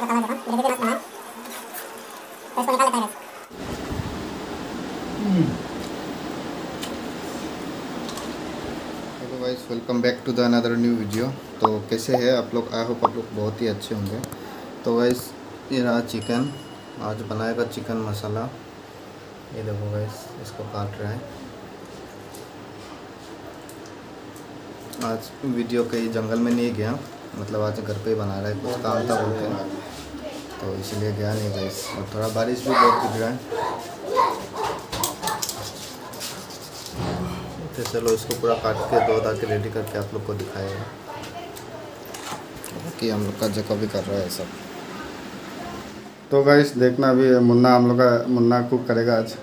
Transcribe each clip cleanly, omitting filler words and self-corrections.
Hello guys, welcome back to the another new video. तो कैसे हैं आप लोग? आई होप आप लोग बहुत ही अच्छे होंगे। तो गाइस ये रहा चिकन, आज बनाएगा चिकन मसाला। ये देखो गाइस, इसको काट रहा है। आज वीडियो कहीं जंगल में नहीं गया, मतलब आज घर पे ही बना रहा है, कुछ काम था बोल के, तो इसलिए गया नहीं गया। और थोड़ा बारिश भी बहुत दिख रहा है। तो चलो इसको पूरा काट के दो धा के रेडी करके आप लोग को दिखाएगा कि हम लोग का जगह भी कर रहा है सब। तो गाइस देखना भी मुन्ना, हम लोग का मुन्ना कुक करेगा आज।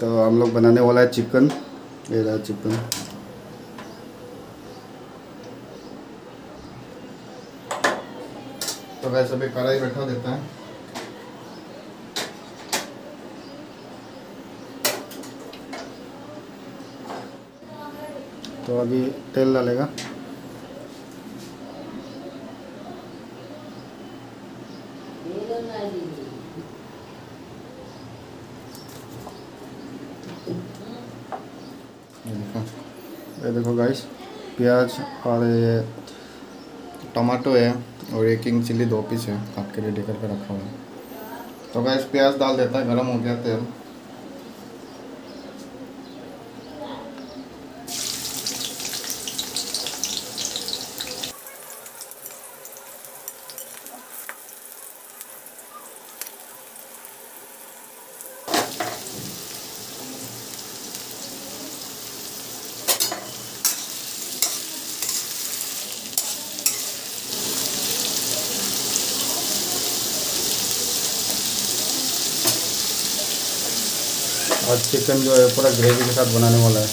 तो हम लोग बनाने वाला है चिकन। ये रहा चिकन, तो वैसे भी कढ़ाई बैठा देता है। तो अभी तेल डालेगा। ये देखो गाइस, प्याज और ये टमाटो है और ये किंग चिल्ली 2 पीस है, काट के रेडी करके रखा हुआ है। तो गाइस प्याज डाल देता है, गरम हो गया तेल। और चिकन जो है पूरा ग्रेवी के साथ बनाने वाला है।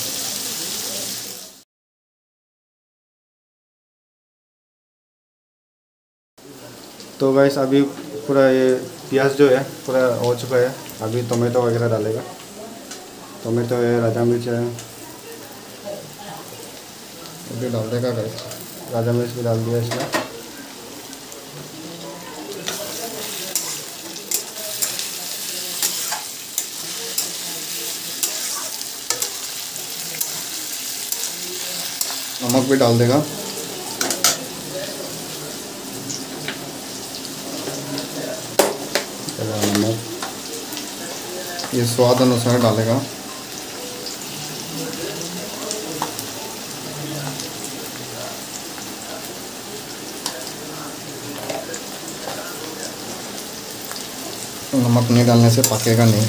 तो गाइस अभी पूरा ये प्याज जो है पूरा हो चुका है, अभी टोमेटो वगैरह डालेगा। टोमेटो है, राजा मिर्च है, अभी डाल देगा गाइस। राजा मिर्च भी डाल दिया इसमें। नमक भी डाल देगा। नमक ये स्वाद अनुसार डालेगा। नमक नहीं डालने से पकेगा नहीं।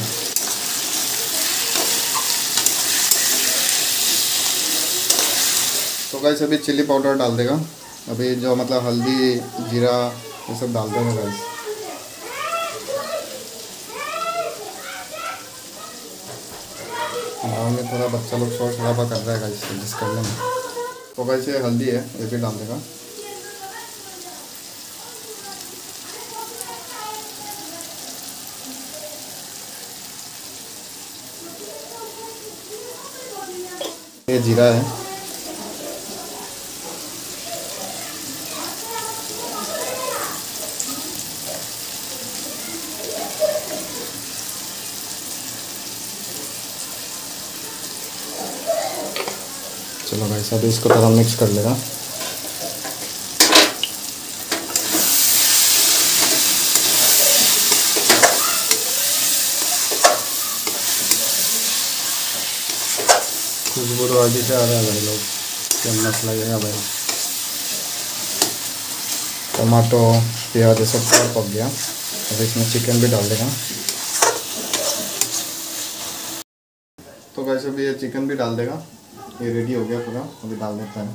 तो गाइस अभी चिल्ली पाउडर डाल देगा, अभी जो मतलब हल्दी जीरा ये सब डाल देगा गाइस। हमारे थोड़ा बच्चा लोग शोर शराबा कर रहा है गाइस, जिस करने में। तो गाइस ये हल्दी है, ये भी डाल देगा। ये जीरा है, चलो गाइस अभी इसको थोड़ा मिक्स कर लेगा। खुशबू तो आगे से आ रहा है भाई लोग, क्या मसला है भाई। टमाटो प्याज सब पूरा पक गया, अब इसमें चिकन भी डाल देगा। तो गाइस अभी ये चिकन भी डाल देगा, ये रेडी हो गया पूरा, अभी डाल देता है।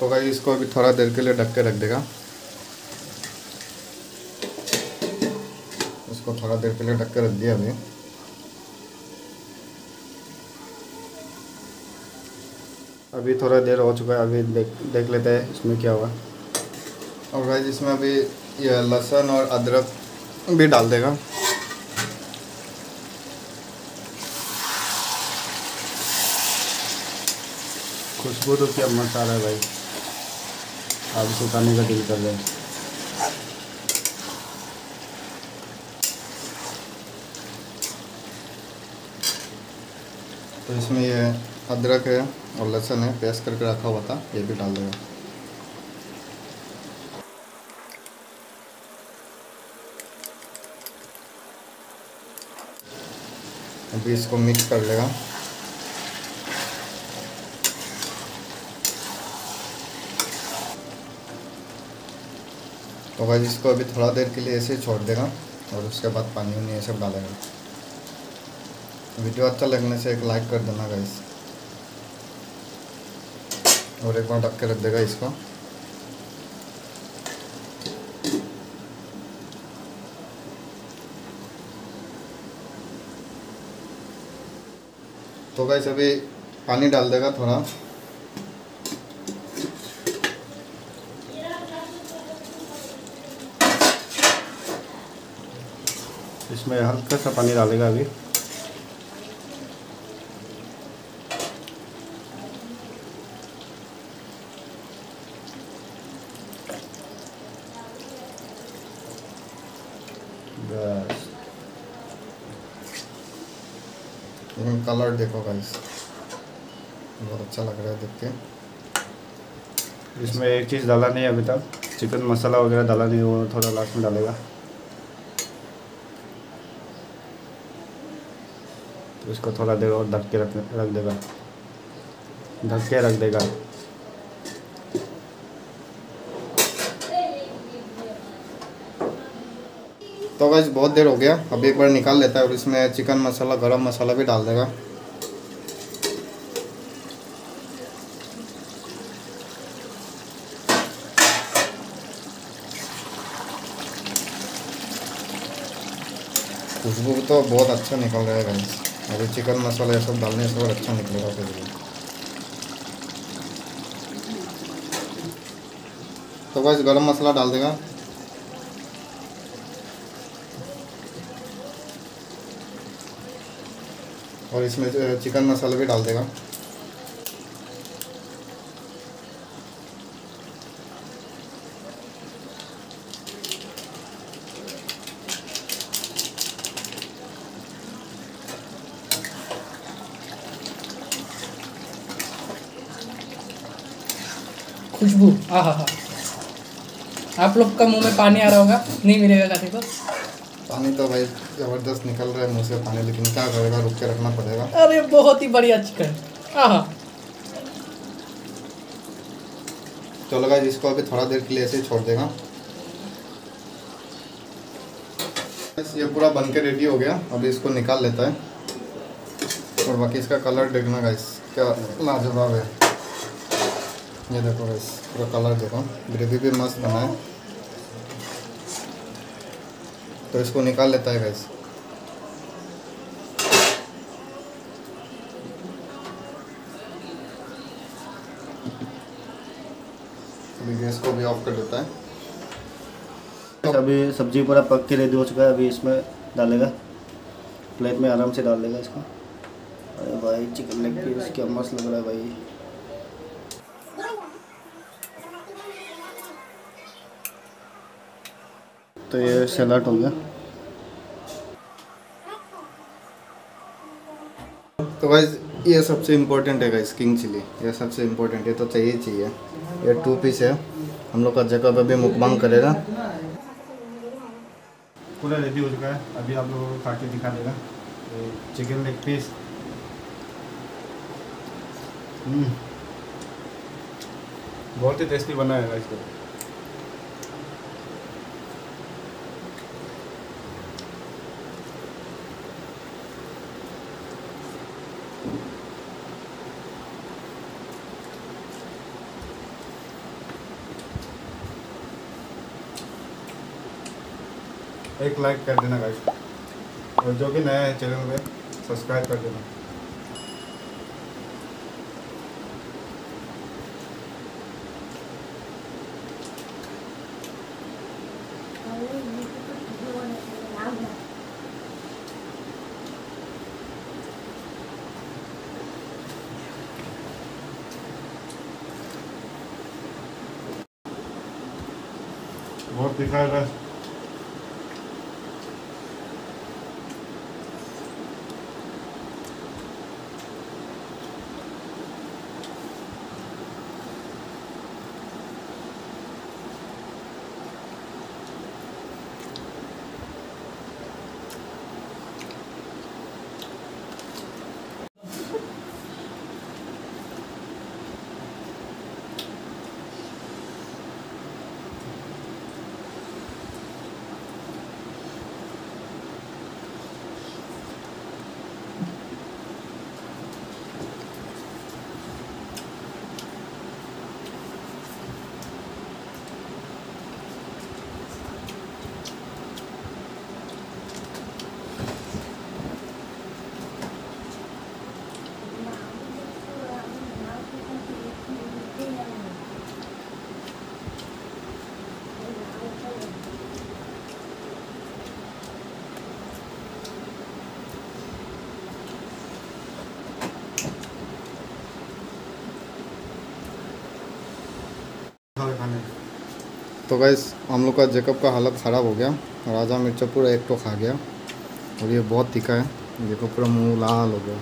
तो गाइस इसको अभी थोड़ा देर के लिए ढक के रख देगा, इसको थोड़ा देर के लिए ढक के रख दिया अभी। अभी थोड़ा देर हो चुका है, अभी देख लेते हैं इसमें क्या हुआ। और गाइस इसमें अभी ये लहसुन और अदरक भी डाल देगा। खुशबू तो क्या मस्त आ रहा है भाई, आग सुखाने का दिल कर रहा है। तो इसमें ये अदरक है और लहसुन है पेस्ट करके रखा हुआ था, ये भी डाल देगा। अभी इसको मिक्स कर लेगा। तो गाइस इसको अभी थोड़ा देर के लिए ऐसे ही छोड़ देगा और उसके बाद पानी उनी ये सब डालेगा। वीडियो अच्छा लगने से एक लाइक कर देना गाइस, और एक बार ढक के रख देगा इसको। तो गाइस अभी पानी डाल देगा थोड़ा। इसमें हल्का सा पानी डालेगा अभी। बस कलर देखो गाइस, बहुत अच्छा लग रहा है देख के। इसमें एक चीज़ डाला नहीं अभी तक, चिकन मसाला वगैरह डाला नहीं, वो थोड़ा लास्ट में डालेगा। इसको थोड़ा देर और ढक के रख देगा, ढक के रख देगा। तो गाइस बहुत देर हो गया, अभी एक बार निकाल लेता है और इसमें चिकन मसाला गरम मसाला भी डाल देगा। खुशबू तो बहुत अच्छा निकल रहा है गाइस, अभी चिकन मसाला ये सब डालने से और अच्छा निकलेगा फिर भी। तो बस गरम मसाला डाल देगा। और इसमें चिकन मसाला भी डाल देगा। खुशबू आहा हा, आप लोग का मुंह में पानी आ रहा होगा, नहीं मिलेगा खाने को पानी। तो भाई जबरदस्त निकल रहा है मुंह से पानी, लेकिन क्या करेगा, रुक के रखना पड़ेगा। अरे बहुत ही बढ़िया चिकन, आहा। चलो गाइस इसको अभी थोड़ा देर के लिए ऐसे छोड़ देगा। ये पूरा बन के रेडी हो गया, अभी इसको निकाल लेता है। और बाकी इसका कलर देखना गाइस, क्या लाजवाब है। ये देखो गाइस पूरा कलर देखो, ग्रेवी भी मस्त बना है। तो इसको निकाल लेता है गाइस। अभी गैस को भी ऑफ कर देता है। अभी सब्जी पूरा पक के रेडी हो चुका है, अभी इसमें डालेगा, प्लेट में आराम से डाल देगा इसको। अरे भाई चिकन लेग पीस क्या मस्त लग रहा है भाई। तो ये सलाद हो गया। तो गाइस ये सबसे इम्पोर्टेंट है गाइस, किंग चिली, ये सबसे इम्पोर्टेंट है, तो चाहिए चाहिए। ये 2 पीस है, हम लोग का जगह पर भी मुकबंग करेगा। पूरा रेडी हो चुका है, अभी आप लोगों को खा के दिखा देगा। चिकन लेग पीस बहुत ही टेस्टी बना है इसको। एक लाइक कर देना गाइस, और जो कि नया है चैनल में सब्सक्राइब कर देना। बहुत दिखाएगा तो गाइस हम लोग का जेकब का हालत ख़राब हो गया। राजा मिर्चा पूरा एक तो खा गया और ये बहुत तीखा है, जेकब पूरा मुँह लाल हो गया,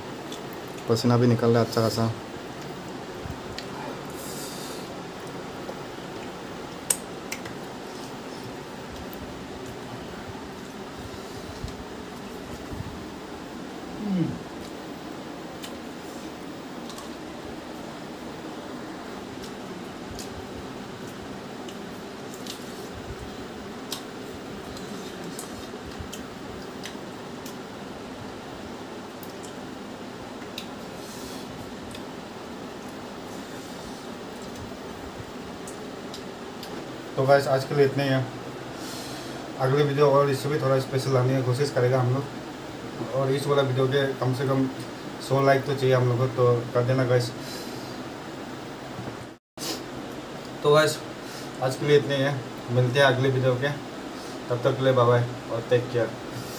पसीना भी निकल रहा है अच्छा खासा। तो गाइस आज के लिए इतने ही है। अगली वीडियो और इससे भी थोड़ा स्पेशल लाने की कोशिश करेगा हम लोग, और इस वाला वीडियो के कम से कम 100 लाइक तो चाहिए हम लोगों को, तो कर देना गाइस। तो गाइस आज के लिए इतने ही है, मिलते हैं अगले वीडियो के, तब तक के लिए बाय बाय और टेक केयर।